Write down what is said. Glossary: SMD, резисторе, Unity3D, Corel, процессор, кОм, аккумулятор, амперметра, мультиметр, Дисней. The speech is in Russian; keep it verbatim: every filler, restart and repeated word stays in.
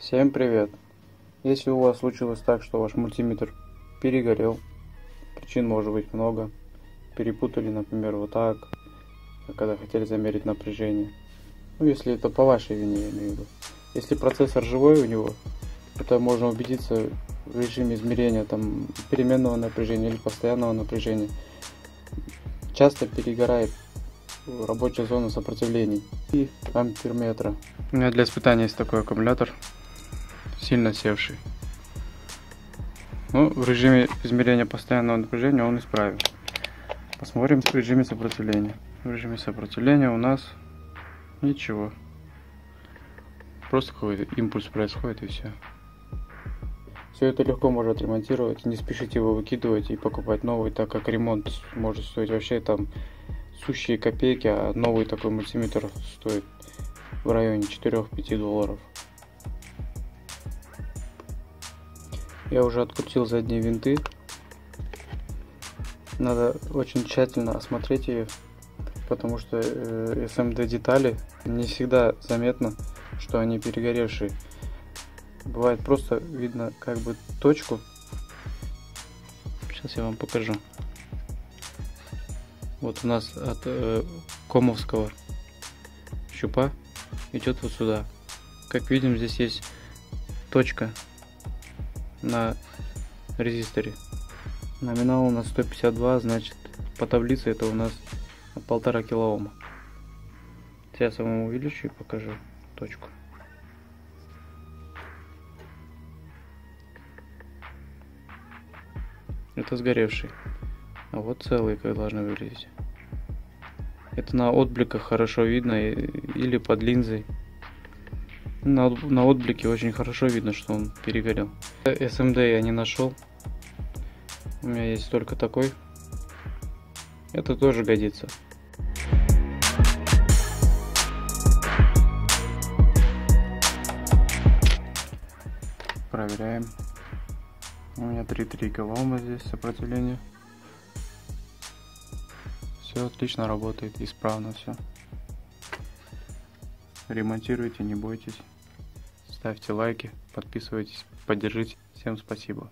Всем привет! Если у вас случилось так, что ваш мультиметр перегорел, причин может быть много, перепутали, например, вот так, когда хотели замерить напряжение, ну если это по вашей вине, я имею в виду. Если процессор живой у него, это можно убедиться в режиме измерения там переменного напряжения или постоянного напряжения. Часто перегорает рабочая зона сопротивлений и амперметра. У меня для испытания есть такой аккумулятор, сильно севший. Ну, в режиме измерения постоянного напряжения он исправил. Посмотрим в режиме сопротивления. В режиме сопротивления у нас ничего. Просто какой-то импульс происходит, и все. Все это легко можно отремонтировать. Не спешите его выкидывать и покупать новый, так как ремонт может стоить вообще там сущие копейки, а новый такой мультиметр стоит в районе четырёх-пяти долларов. Я уже открутил задние винты. Надо очень тщательно осмотреть ее, потому что эс эм дэ детали не всегда заметно, что они перегоревшие. Бывает просто видно как бы точку. Сейчас я вам покажу. Вот у нас от э, комовского щупа идет вот сюда. Как видим, здесь есть точка на резисторе. Номинал у нас сто пятьдесят два, значит по таблице это у нас полтора килоома. Сейчас я вам увеличу и покажу точку. Это сгоревший. А вот целый как должны выглядеть. Это на отбликах хорошо видно или под линзой. На, на отблике очень хорошо видно, что он перегорел. эс эм дэ я не нашел. У меня есть только такой. Это тоже годится. Проверяем. У меня три и три кОм здесь сопротивление. Все отлично работает, исправно все. Ремонтируйте, не бойтесь. Ставьте лайки, подписывайтесь, поддержите. Всем спасибо.